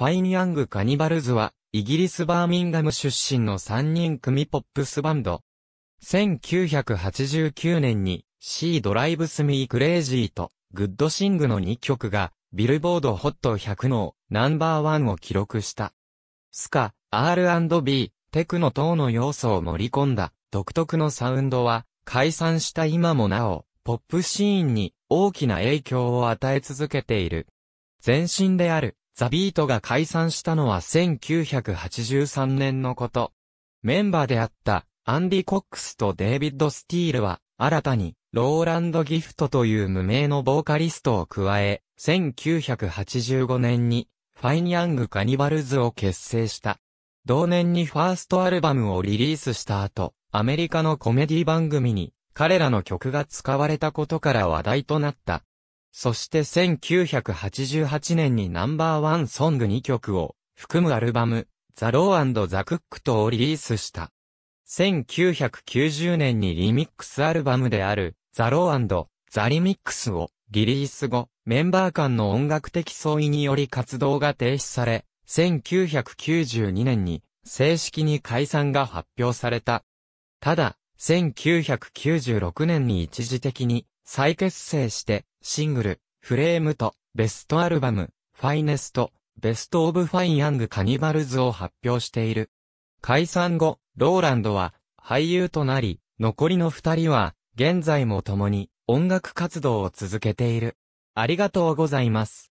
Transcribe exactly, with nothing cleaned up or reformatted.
ファイン・ヤング・カニバルズは、イギリス・バーミンガム出身のさんにん組ポップスバンド。せんきゅうひゃくはちじゅうきゅうねんに、シー ドライブスミークレイジーと、グッドシングのにきょくが、ビルボードホットひゃくのナンバーワンを記録した。スカ、アールアンドビー、テクノ等の要素を盛り込んだ独特のサウンドは、解散した今もなお、ポップシーンに大きな影響を与え続けている。前身である、ザ・ビートが解散したのはせんきゅうひゃくはちじゅうさんねんのこと。メンバーであったアンディ・コックスとデイビッド・スティールは新たにローランド・ギフトという無名のボーカリストを加え、せんきゅうひゃくはちじゅうごねんにファイン・ヤング・カニバルズを結成した。同年にファーストアルバムをリリースした後、アメリカのコメディ番組に彼らの曲が使われたことから話題となった。そしてせんきゅうひゃくはちじゅうはちねんにナンバーワンソングにきょくを含むアルバム、ザ・ロー&ザ・クックトをリリースした。せんきゅうひゃくきゅうじゅうねんにリミックスアルバムである、ザ・ロー&ザ・リミックスをリリース後、メンバー間の音楽的相違により活動が停止され、せんきゅうひゃくきゅうじゅうにねんに正式に解散が発表された。ただ、せんきゅうひゃくきゅうじゅうろくねんに一時的に再結成して、シングル、フレームと、ベストアルバム、ファイネスト、ベストオブファインヤングカニバルズを発表している。解散後、ローランドは俳優となり、残りの二人は現在も共に音楽活動を続けている。ありがとうございます。